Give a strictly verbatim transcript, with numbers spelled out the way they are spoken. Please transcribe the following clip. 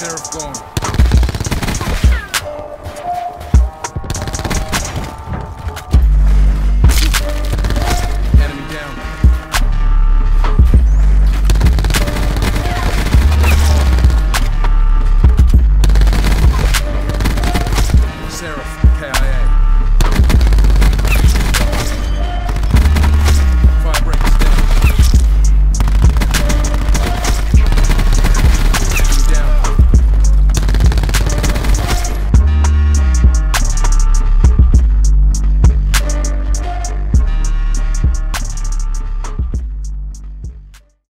Seraph Gone.